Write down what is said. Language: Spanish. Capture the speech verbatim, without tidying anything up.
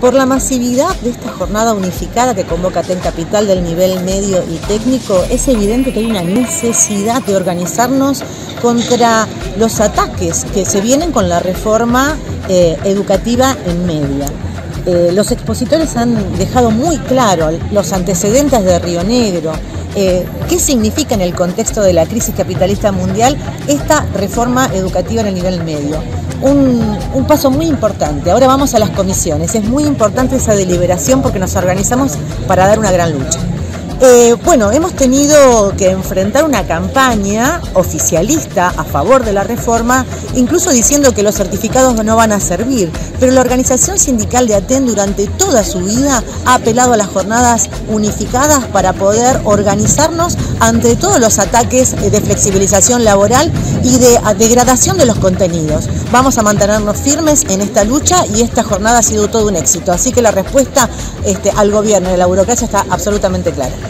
Por la masividad de esta jornada unificada que convoca Aten Capital del nivel medio y técnico, es evidente que hay una necesidad de organizarnos contra los ataques que se vienen con la reforma eh, educativa en media. Eh, los expositores han dejado muy claro los antecedentes de Río Negro, eh, qué significa en el contexto de la crisis capitalista mundial esta reforma educativa en el nivel medio. Un, un paso muy importante. Ahora vamos a las comisiones. Es muy importante esa deliberación porque nos organizamos para dar una gran lucha. Eh, bueno, hemos tenido que enfrentar una campaña oficialista a favor de la reforma, incluso diciendo que los certificados no van a servir, pero la organización sindical de ATEN durante toda su vida ha apelado a las jornadas unificadas para poder organizarnos ante todos los ataques de flexibilización laboral y de degradación de los contenidos. Vamos a mantenernos firmes en esta lucha y esta jornada ha sido todo un éxito, así que la respuesta este, al gobierno y a la burocracia está absolutamente clara.